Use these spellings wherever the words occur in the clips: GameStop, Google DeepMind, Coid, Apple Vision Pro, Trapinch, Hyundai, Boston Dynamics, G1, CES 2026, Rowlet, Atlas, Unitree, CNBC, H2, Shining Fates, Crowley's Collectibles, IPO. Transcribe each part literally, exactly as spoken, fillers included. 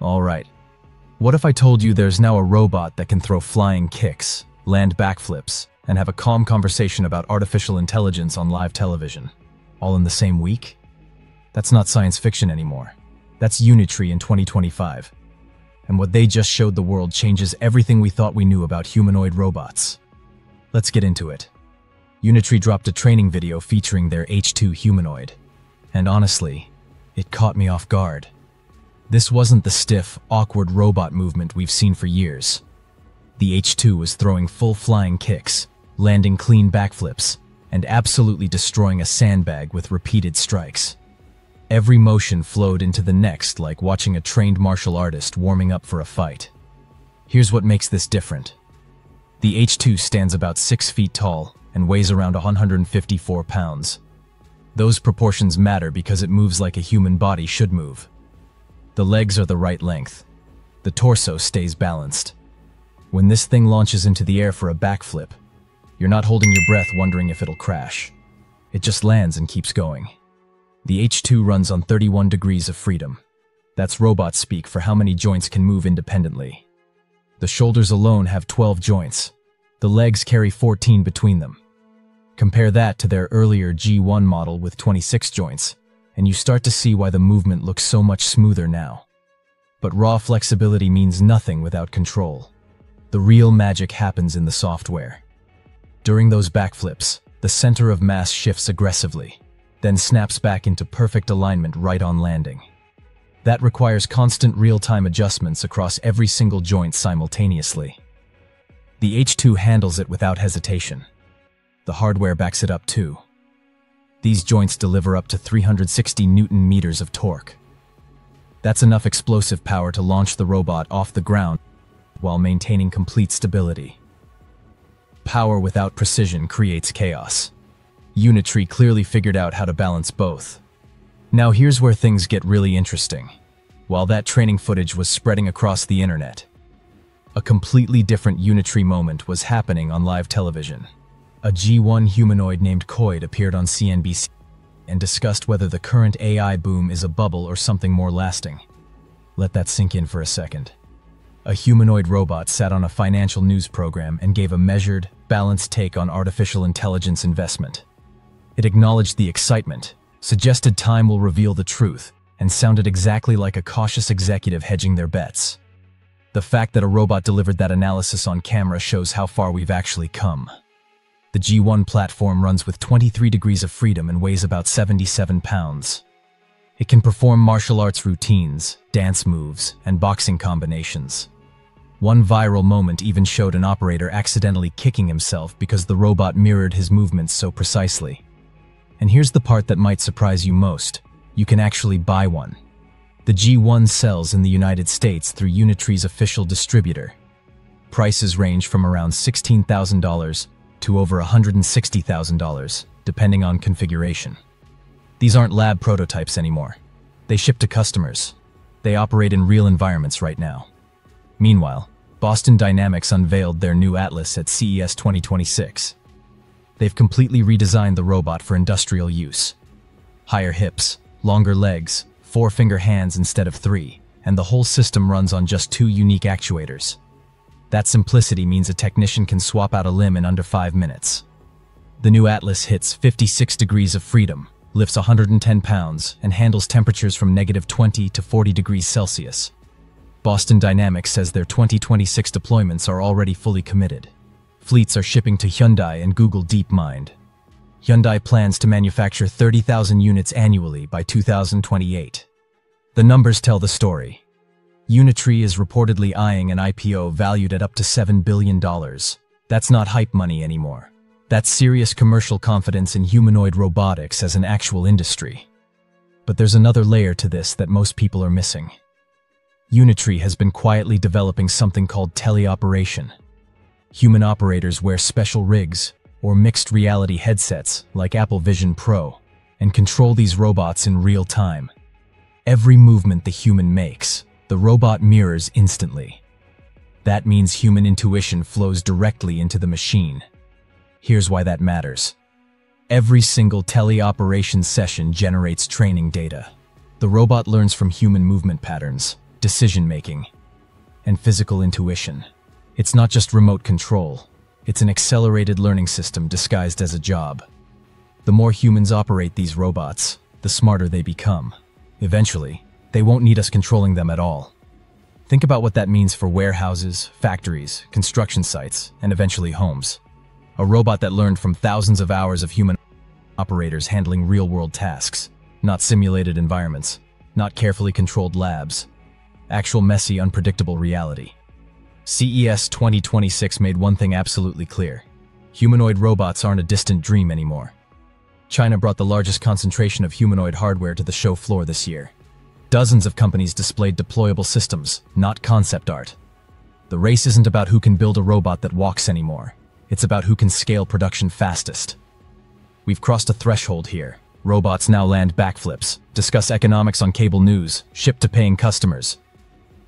Alright, what if I told you there's now a robot that can throw flying kicks, land backflips, and have a calm conversation about artificial intelligence on live television, all in the same week? That's not science fiction anymore. That's Unitree in twenty twenty-five. And what they just showed the world changes everything we thought we knew about humanoid robots. Let's get into it. Unitree dropped a training video featuring their H two humanoid. And honestly, it caught me off guard. This wasn't the stiff, awkward robot movement we've seen for years. The H two was throwing full flying kicks, landing clean backflips, and absolutely destroying a sandbag with repeated strikes. Every motion flowed into the next like watching a trained martial artist warming up for a fight. Here's what makes this different. The H two stands about six feet tall and weighs around one hundred fifty-four pounds. Those proportions matter because it moves like a human body should move. The legs are the right length. The torso stays balanced. When this thing launches into the air for a backflip, you're not holding your breath wondering if it'll crash. It just lands and keeps going. The H two runs on thirty-one degrees of freedom. That's robot speak for how many joints can move independently. The shoulders alone have twelve joints. The legs carry fourteen between them. Compare that to their earlier G one model with twenty-six joints, and you start to see why the movement looks so much smoother now. But raw flexibility means nothing without control. The real magic happens in the software. During those backflips, the center of mass shifts aggressively, then snaps back into perfect alignment right on landing. That requires constant real-time adjustments across every single joint simultaneously. The H two handles it without hesitation. The hardware backs it up too. These joints deliver up to three hundred sixty newton meters of torque. That's enough explosive power to launch the robot off the ground while maintaining complete stability. Power without precision creates chaos. Unitree clearly figured out how to balance both. Now here's where things get really interesting. While that training footage was spreading across the internet, a completely different Unitree moment was happening on live television. A G one humanoid named Coid appeared on C N B C and discussed whether the current A I boom is a bubble or something more lasting. Let that sink in for a second. A humanoid robot sat on a financial news program and gave a measured, balanced take on artificial intelligence investment. It acknowledged the excitement, suggested time will reveal the truth, and sounded exactly like a cautious executive hedging their bets. The fact that a robot delivered that analysis on camera shows how far we've actually come. The G one platform runs with twenty-three degrees of freedom and weighs about seventy-seven pounds. It can perform martial arts routines, dance moves, and boxing combinations. One viral moment even showed an operator accidentally kicking himself because the robot mirrored his movements so precisely. And here's the part that might surprise you most. You can actually buy one. The G one sells in the United States through Unitree's official distributor. Prices range from around sixteen thousand dollars to over one hundred sixty thousand dollars, depending on configuration. These aren't lab prototypes anymore. They ship to customers. They operate in real environments right now. Meanwhile, Boston Dynamics unveiled their new Atlas at C E S twenty twenty-six. They've completely redesigned the robot for industrial use. Higher hips, longer legs, four-finger hands instead of three, and the whole system runs on just two unique actuators. That simplicity means a technician can swap out a limb in under five minutes. The new Atlas hits fifty-six degrees of freedom, lifts one hundred ten pounds, and handles temperatures from negative twenty to forty degrees Celsius. Boston Dynamics says their twenty twenty-six deployments are already fully committed. Fleets are shipping to Hyundai and Google DeepMind. Hyundai plans to manufacture thirty thousand units annually by two thousand twenty-eight. The numbers tell the story. Unitree is reportedly eyeing an I P O valued at up to seven billion dollars. That's not hype money anymore. That's serious commercial confidence in humanoid robotics as an actual industry. But there's another layer to this that most people are missing. Unitree has been quietly developing something called teleoperation. Human operators wear special rigs or mixed reality headsets like Apple Vision Pro and control these robots in real time. Every movement the human makes, the robot mirrors instantly. That means human intuition flows directly into the machine. Here's why that matters. Every single teleoperation session generates training data. The robot learns from human movement patterns, decision-making, and physical intuition. It's not just remote control. It's an accelerated learning system disguised as a job. The more humans operate these robots, the smarter they become. Eventually, they won't need us controlling them at all. Think about what that means for warehouses, factories, construction sites, and eventually homes. A robot that learned from thousands of hours of human operators handling real-world tasks, not simulated environments, not carefully controlled labs, actual messy, unpredictable reality. C E S twenty twenty-six made one thing absolutely clear. Humanoid robots aren't a distant dream anymore. China brought the largest concentration of humanoid hardware to the show floor this year. Dozens of companies displayed deployable systems, not concept art. The race isn't about who can build a robot that walks anymore. It's about who can scale production fastest. We've crossed a threshold here. Robots now land backflips, discuss economics on cable news, ship to paying customers,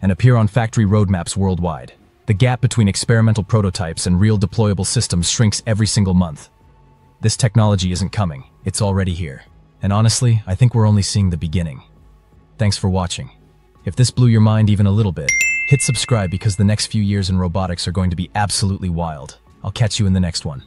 and appear on factory roadmaps worldwide. The gap between experimental prototypes and real deployable systems shrinks every single month. This technology isn't coming, it's already here. And honestly, I think we're only seeing the beginning. Thanks for watching. If this blew your mind even a little bit, hit subscribe because the next few years in robotics are going to be absolutely wild. I'll catch you in the next one.